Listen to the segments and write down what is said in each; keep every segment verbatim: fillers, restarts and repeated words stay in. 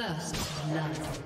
First love.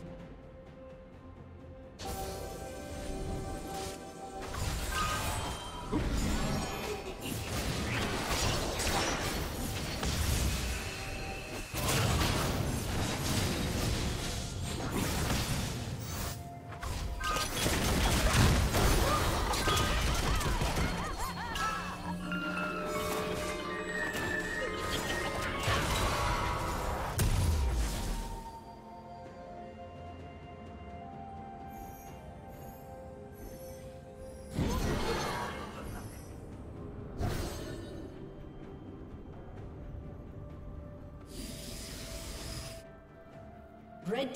Red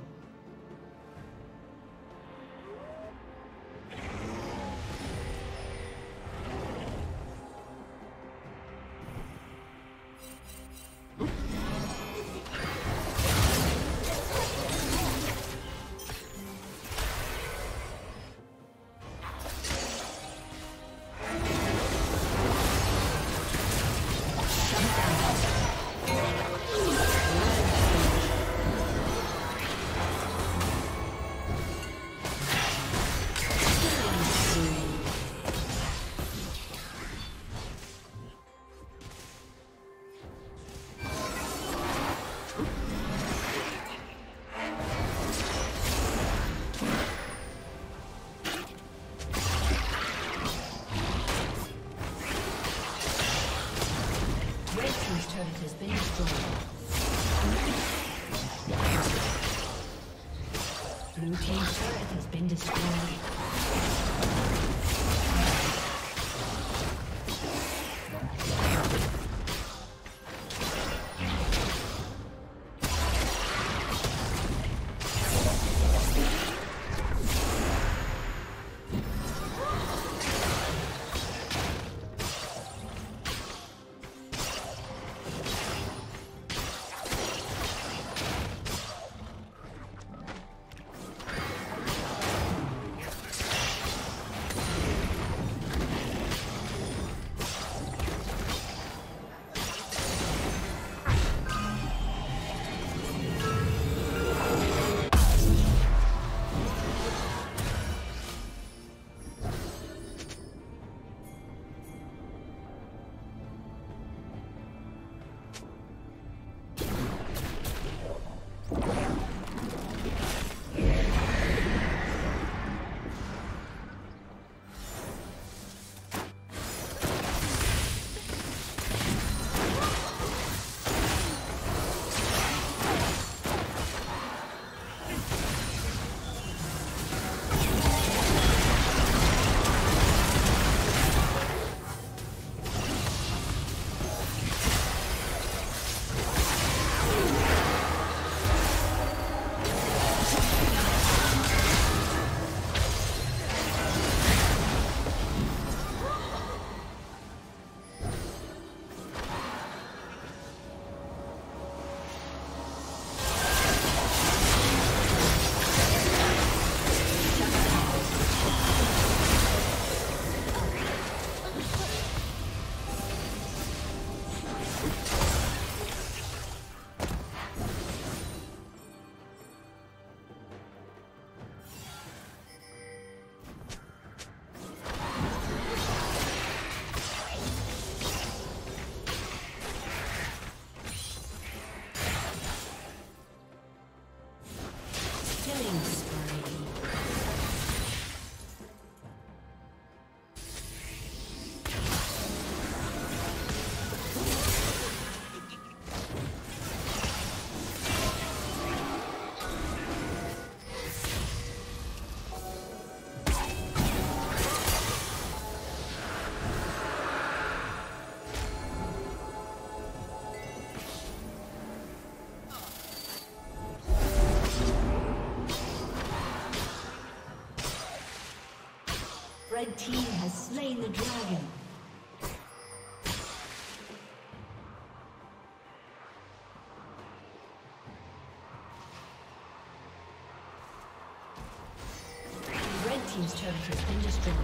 Blue team's turret has been destroyed. Red team has slain the dragon. Red team's turret has been destroyed.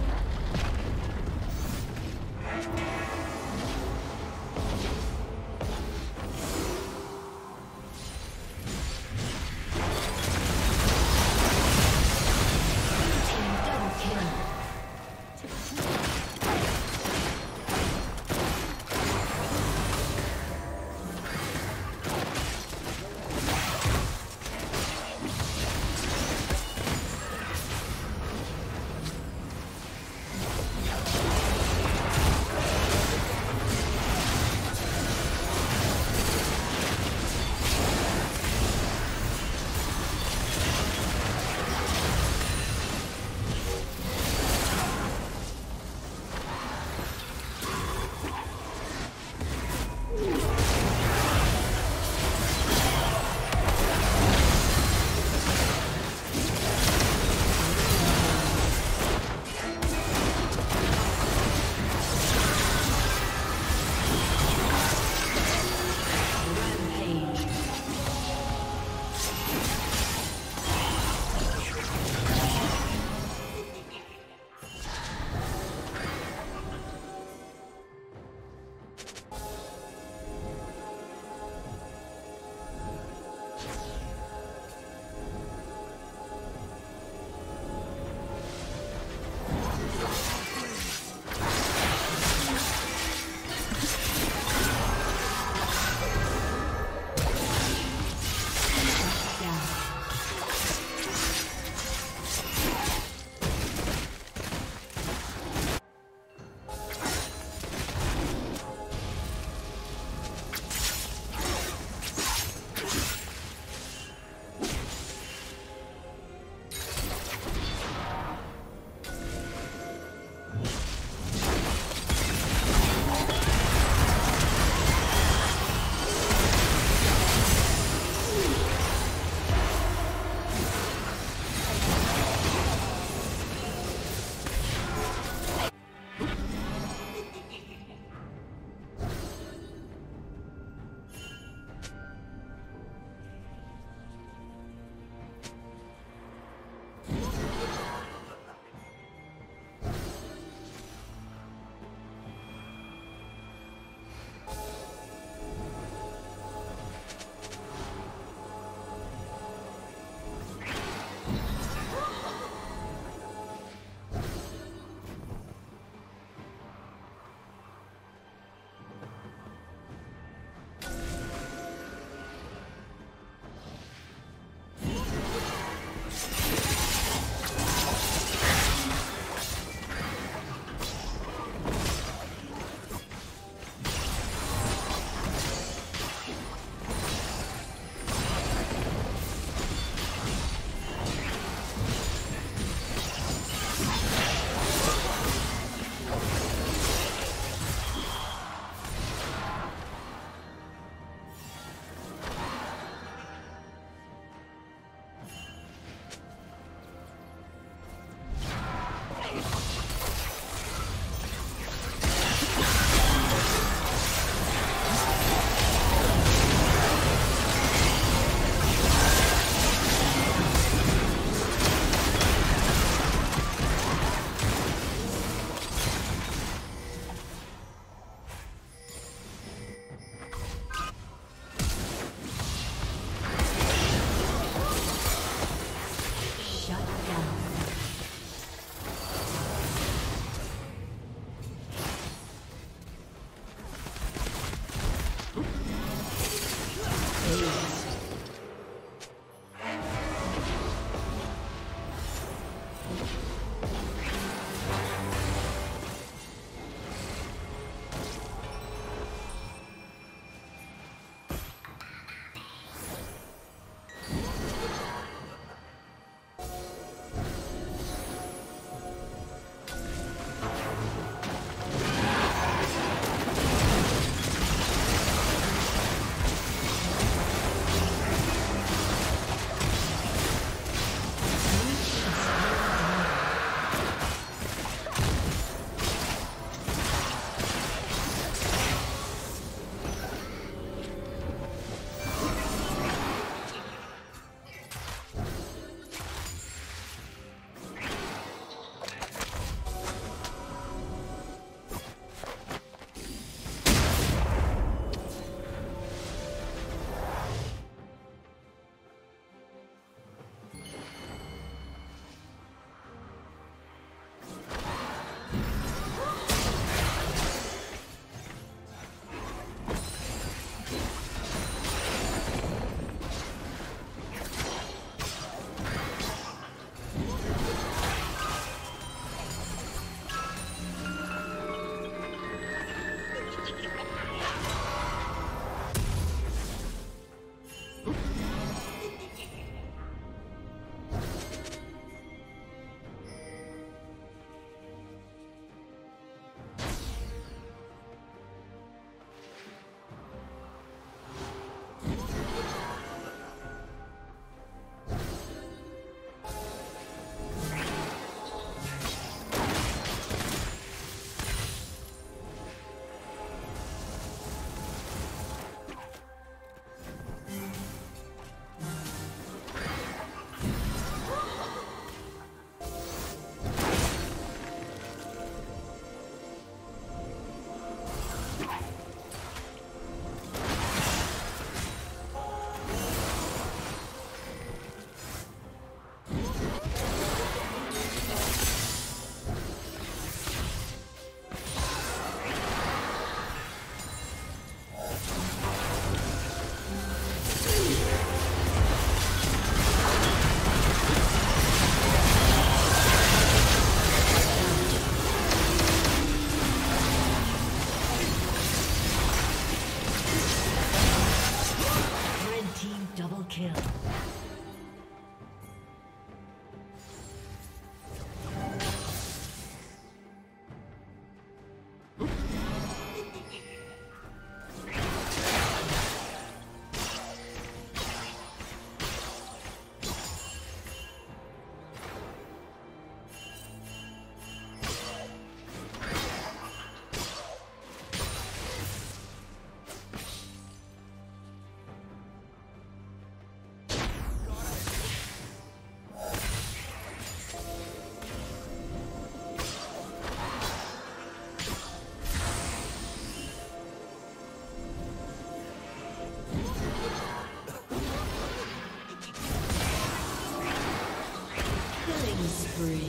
spree.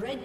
Red